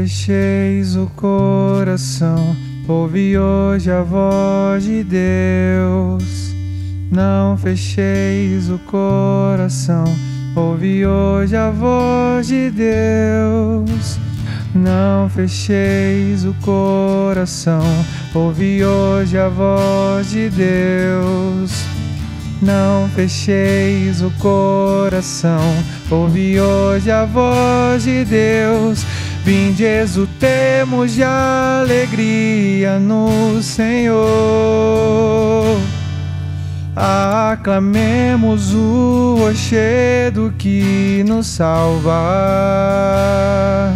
fecheis o coração, ouvi hoje a voz de Deus. Não fecheis o coração, ouvi hoje a voz de Deus. Não fecheis o coração, ouvi hoje a voz de Deus. Não fecheis o coração, ouvi hoje a voz de Deus. Vinde, exultemos de alegria no Senhor. Aclamemos o rochedo que nos salva.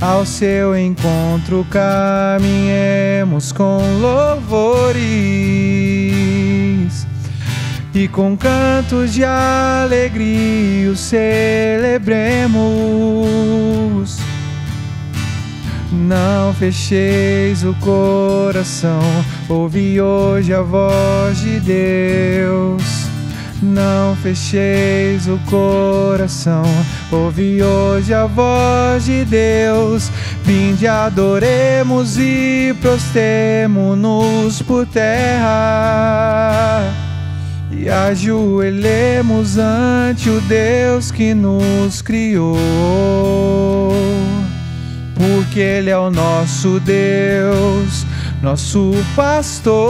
Ao seu encontro caminhemos com louvores e com cantos de alegria o celebremos. Não fecheis o coração, ouvi hoje a voz de Deus. Não fecheis o coração, ouvi hoje a voz de Deus. Vinde, adoremos e prostremo-nos por terra e ajoelhemos ante o Deus que nos criou. Porque Ele é o nosso Deus, nosso pastor,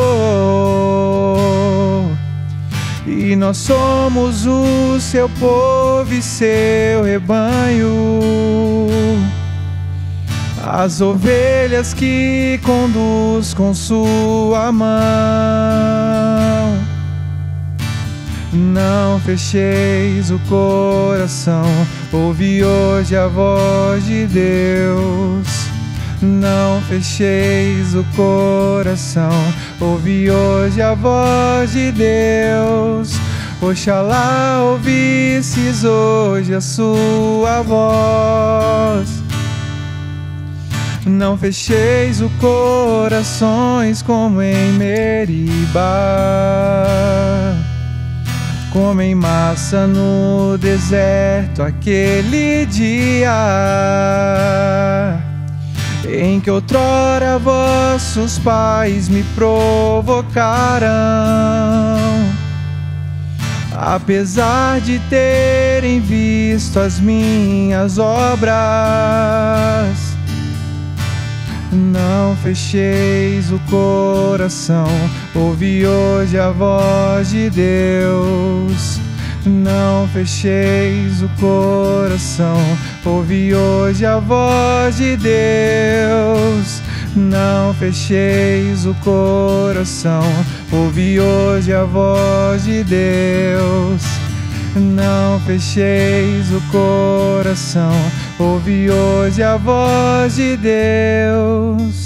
e nós somos o seu povo e seu rebanho, as ovelhas que conduz com sua mão. Não fecheis o coração, ouvi hoje a voz de Deus. Não fecheis o coração, ouvi hoje a voz de Deus. Oxalá ouvisses hoje a sua voz. Não fecheis os corações como em Meribá, como em Massa no deserto, aquele dia em que outrora vossos pais me provocaram, apesar de terem visto as minhas obras. Não fecheis o coração, ouvi hoje a voz de Deus. Não fecheis o coração, ouvi hoje a voz de Deus. Não fecheis o coração, ouvi hoje a voz de Deus. Não fecheis o coração, ouvi hoje a voz de Deus.